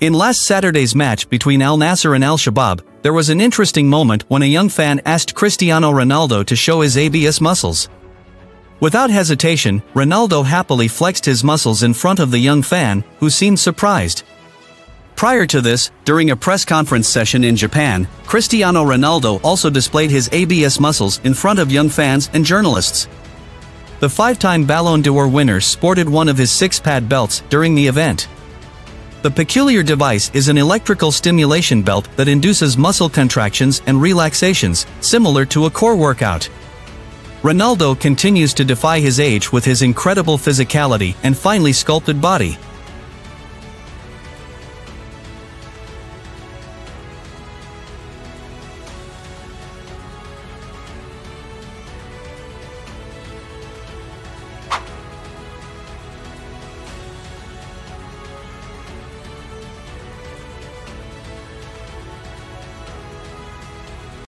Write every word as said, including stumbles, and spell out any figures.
In last Saturday's match between Al-Nassr and Al-Shabab, there was an interesting moment when a young fan asked Cristiano Ronaldo to show his abs muscles. Without hesitation, Ronaldo happily flexed his muscles in front of the young fan, who seemed surprised. Prior to this, during a press conference session in Japan, Cristiano Ronaldo also displayed his abs muscles in front of young fans and journalists. The five-time Ballon d'Or winner sported one of his six-pad belts during the event. The peculiar device is an electrical stimulation belt that induces muscle contractions and relaxations, similar to a core workout. Ronaldo continues to defy his age with his incredible physicality and finely sculpted body.